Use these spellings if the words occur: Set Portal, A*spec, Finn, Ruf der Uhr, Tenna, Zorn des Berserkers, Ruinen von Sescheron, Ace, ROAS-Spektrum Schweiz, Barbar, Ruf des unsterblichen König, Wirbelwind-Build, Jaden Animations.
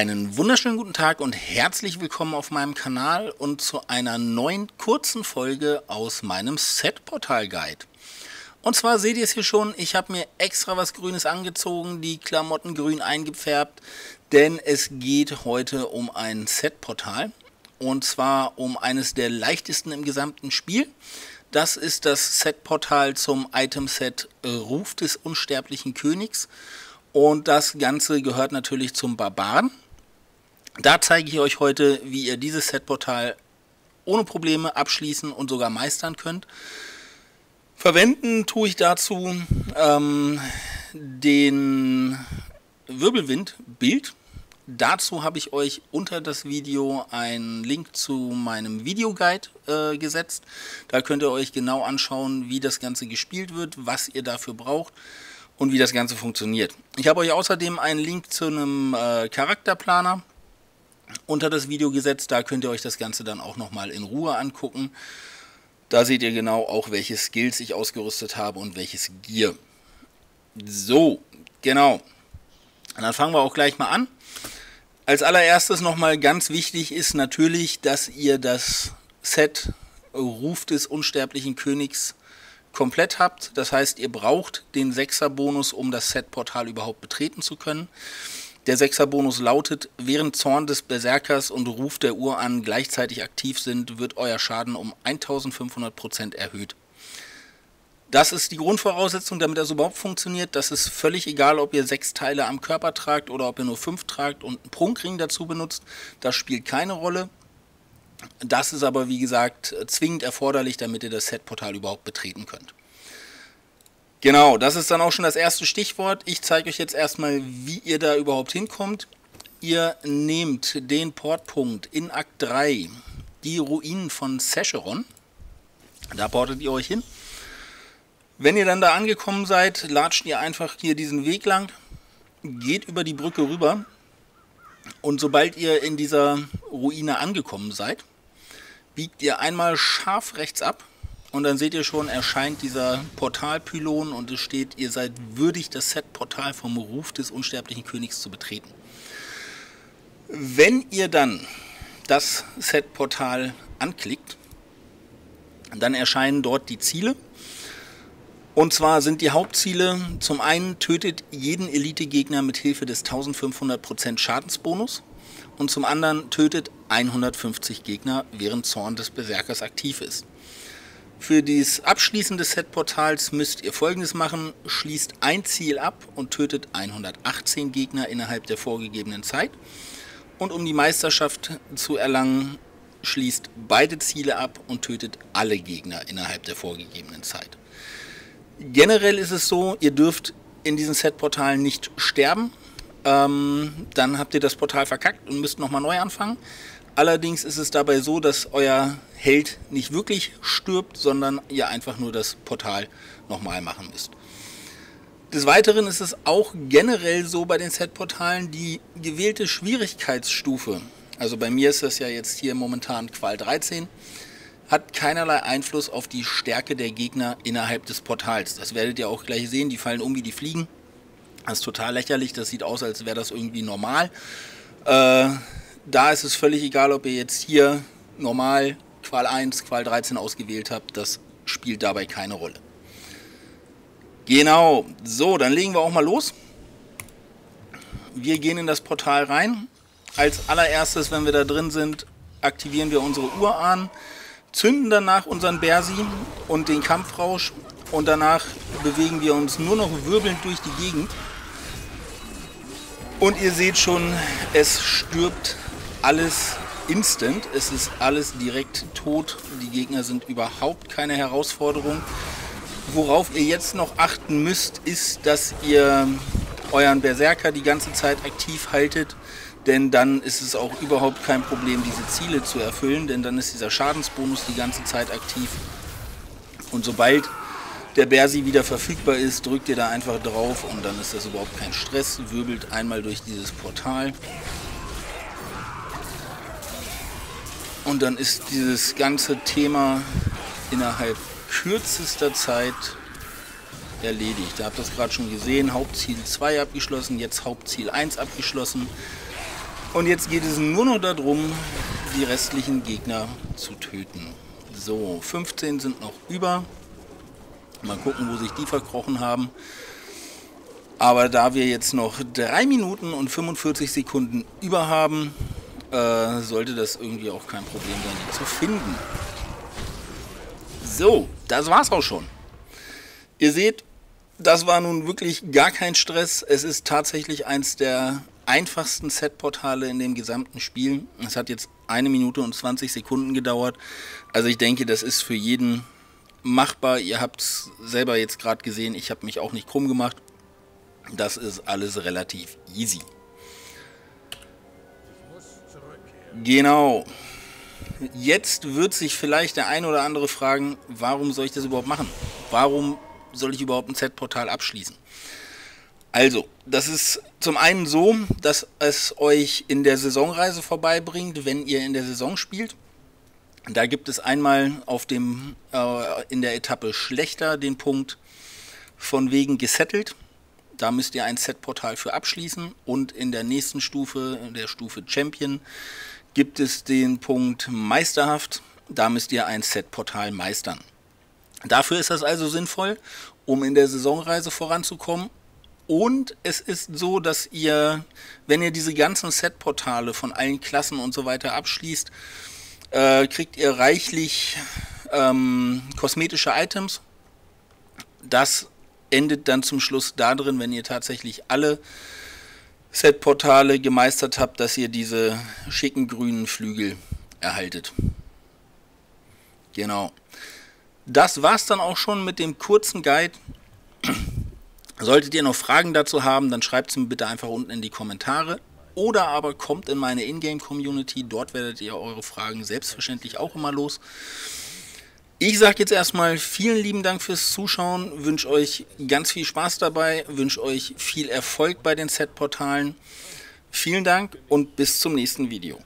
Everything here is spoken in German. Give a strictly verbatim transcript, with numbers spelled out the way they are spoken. Einen wunderschönen guten Tag und herzlich willkommen auf meinem Kanal und zu einer neuen kurzen Folge aus meinem Set Portal Guide. Und zwar seht ihr es hier schon, ich habe mir extra was Grünes angezogen, die Klamotten grün eingefärbt, denn es geht heute um ein Set Portal und zwar um eines der leichtesten im gesamten Spiel. Das ist das Set Portal zum Item Set Ruf des unsterblichen Königs. Und das Ganze gehört natürlich zum Barbaren. Da zeige ich euch heute, wie ihr dieses Set-Portal ohne Probleme abschließen und sogar meistern könnt. Verwenden tue ich dazu ähm, den Wirbelwind-Build. Dazu habe ich euch unter das Video einen Link zu meinem Videoguide äh, gesetzt. Da könnt ihr euch genau anschauen, wie das Ganze gespielt wird, was ihr dafür braucht. Und wie das Ganze funktioniert. Ich habe euch außerdem einen Link zu einem äh, Charakterplaner unter das Video gesetzt. Da könnt ihr euch das Ganze dann auch nochmal in Ruhe angucken. Da seht ihr genau auch, welche Skills ich ausgerüstet habe und welches Gear. So, genau. Und dann fangen wir auch gleich mal an. Als allererstes nochmal ganz wichtig ist natürlich, dass ihr das Set Ruf des unsterblichen Königs komplett habt, das heißt, ihr braucht den Sechser-Bonus, um das Set-Portal überhaupt betreten zu können. Der Sechser-Bonus lautet, während Zorn des Berserkers und Ruf der Uhr an gleichzeitig aktiv sind, wird euer Schaden um eintausendfünfhundert Prozent erhöht. Das ist die Grundvoraussetzung, damit das überhaupt funktioniert. Das ist völlig egal, ob ihr sechs Teile am Körper tragt oder ob ihr nur fünf tragt und einen Prunkring dazu benutzt. Das spielt keine Rolle. Das ist aber, wie gesagt, zwingend erforderlich, damit ihr das Set-Portal überhaupt betreten könnt. Genau, das ist dann auch schon das erste Stichwort. Ich zeige euch jetzt erstmal, wie ihr da überhaupt hinkommt. Ihr nehmt den Portpunkt in Akt drei, die Ruinen von Sescheron. Da portet ihr euch hin. Wenn ihr dann da angekommen seid, latscht ihr einfach hier diesen Weg lang, geht über die Brücke rüber. Und sobald ihr in dieser Ruine angekommen seid, biegt ihr einmal scharf rechts ab und dann seht ihr schon, erscheint dieser Portalpylon und es steht, ihr seid würdig, das Set-Portal vom Ruf des unsterblichen Königs zu betreten. Wenn ihr dann das Set-Portal anklickt, dann erscheinen dort die Ziele. Und zwar sind die Hauptziele, zum einen tötet jeden Elite-Gegner mit Hilfe des eintausendfünfhundert Prozent Schadensbonus und zum anderen tötet hundertfünfzig Gegner, während Zorn des Berserkers aktiv ist. Für das Abschließen des Set-Portals müsst ihr Folgendes machen, schließt ein Ziel ab und tötet hundertachtzehn Gegner innerhalb der vorgegebenen Zeit. Und um die Meisterschaft zu erlangen, schließt beide Ziele ab und tötet alle Gegner innerhalb der vorgegebenen Zeit. Generell ist es so, ihr dürft in diesen Set-Portalen nicht sterben. Ähm, dann habt ihr das Portal verkackt und müsst nochmal neu anfangen. Allerdings ist es dabei so, dass euer Held nicht wirklich stirbt, sondern ihr einfach nur das Portal nochmal machen müsst. Des Weiteren ist es auch generell so bei den Set-Portalen, die gewählte Schwierigkeitsstufe, also bei mir ist das ja jetzt hier momentan Qual dreizehn, hat keinerlei Einfluss auf die Stärke der Gegner innerhalb des Portals. Das werdet ihr auch gleich sehen, die fallen um wie die Fliegen. Das ist total lächerlich, das sieht aus, als wäre das irgendwie normal. Äh, da ist es völlig egal, ob ihr jetzt hier normal Qual eins, Qual dreizehn ausgewählt habt, das spielt dabei keine Rolle. Genau, so, dann legen wir auch mal los. Wir gehen in das Portal rein. Als allererstes, wenn wir da drin sind, aktivieren wir unsere Uhr an. Zünden danach unseren Bersi und den Kampfrausch und danach bewegen wir uns nur noch wirbelnd durch die Gegend. Und ihr seht schon, es stirbt alles instant, es ist alles direkt tot, die Gegner sind überhaupt keine Herausforderung. Worauf ihr jetzt noch achten müsst, ist, dass ihr euren Berserker die ganze Zeit aktiv haltet. Denn dann ist es auch überhaupt kein Problem, diese Ziele zu erfüllen, denn dann ist dieser Schadensbonus die ganze Zeit aktiv. Und sobald der Bersi wieder verfügbar ist, drückt ihr da einfach drauf und dann ist das überhaupt kein Stress. Wirbelt einmal durch dieses Portal. Und dann ist dieses ganze Thema innerhalb kürzester Zeit erledigt. Ihr habt das gerade schon gesehen, Hauptziel zwei abgeschlossen, jetzt Hauptziel eins abgeschlossen. Und jetzt geht es nur noch darum, die restlichen Gegner zu töten. So, fünfzehn sind noch über. Mal gucken, wo sich die verkrochen haben. Aber da wir jetzt noch drei Minuten und fünfundvierzig Sekunden über haben, äh, sollte das irgendwie auch kein Problem sein, die zu finden. So, das war's auch schon. Ihr seht, das war nun wirklich gar kein Stress. Es ist tatsächlich eins der einfachsten Set-Portale in dem gesamten Spiel. Es hat jetzt eine Minute und zwanzig Sekunden gedauert. Also ich denke, das ist für jeden machbar. Ihr habt es selber jetzt gerade gesehen. Ich habe mich auch nicht krumm gemacht. Das ist alles relativ easy. Genau. Jetzt wird sich vielleicht der ein oder andere fragen, warum soll ich das überhaupt machen? Warum soll ich überhaupt ein Set-Portal abschließen? Also, das ist zum einen so, dass es euch in der Saisonreise vorbeibringt, wenn ihr in der Saison spielt. Da gibt es einmal auf dem, äh, in der Etappe schlechter den Punkt von wegen gesettelt. Da müsst ihr ein Set-Portal für abschließen. Und in der nächsten Stufe, in der Stufe Champion, gibt es den Punkt meisterhaft. Da müsst ihr ein Set-Portal meistern. Dafür ist das also sinnvoll, um in der Saisonreise voranzukommen. Und es ist so, dass ihr, wenn ihr diese ganzen Set-Portale von allen Klassen und so weiter abschließt, äh, kriegt ihr reichlich ähm, kosmetische Items. Das endet dann zum Schluss darin, wenn ihr tatsächlich alle Set-Portale gemeistert habt, dass ihr diese schicken grünen Flügel erhaltet. Genau. Das war's dann auch schon mit dem kurzen Guide. Solltet ihr noch Fragen dazu haben, dann schreibt sie mir bitte einfach unten in die Kommentare. Oder aber kommt in meine Ingame-Community, dort werdet ihr eure Fragen selbstverständlich auch immer los. Ich sage jetzt erstmal vielen lieben Dank fürs Zuschauen, wünsche euch ganz viel Spaß dabei, wünsche euch viel Erfolg bei den Set-Portalen. Vielen Dank und bis zum nächsten Video.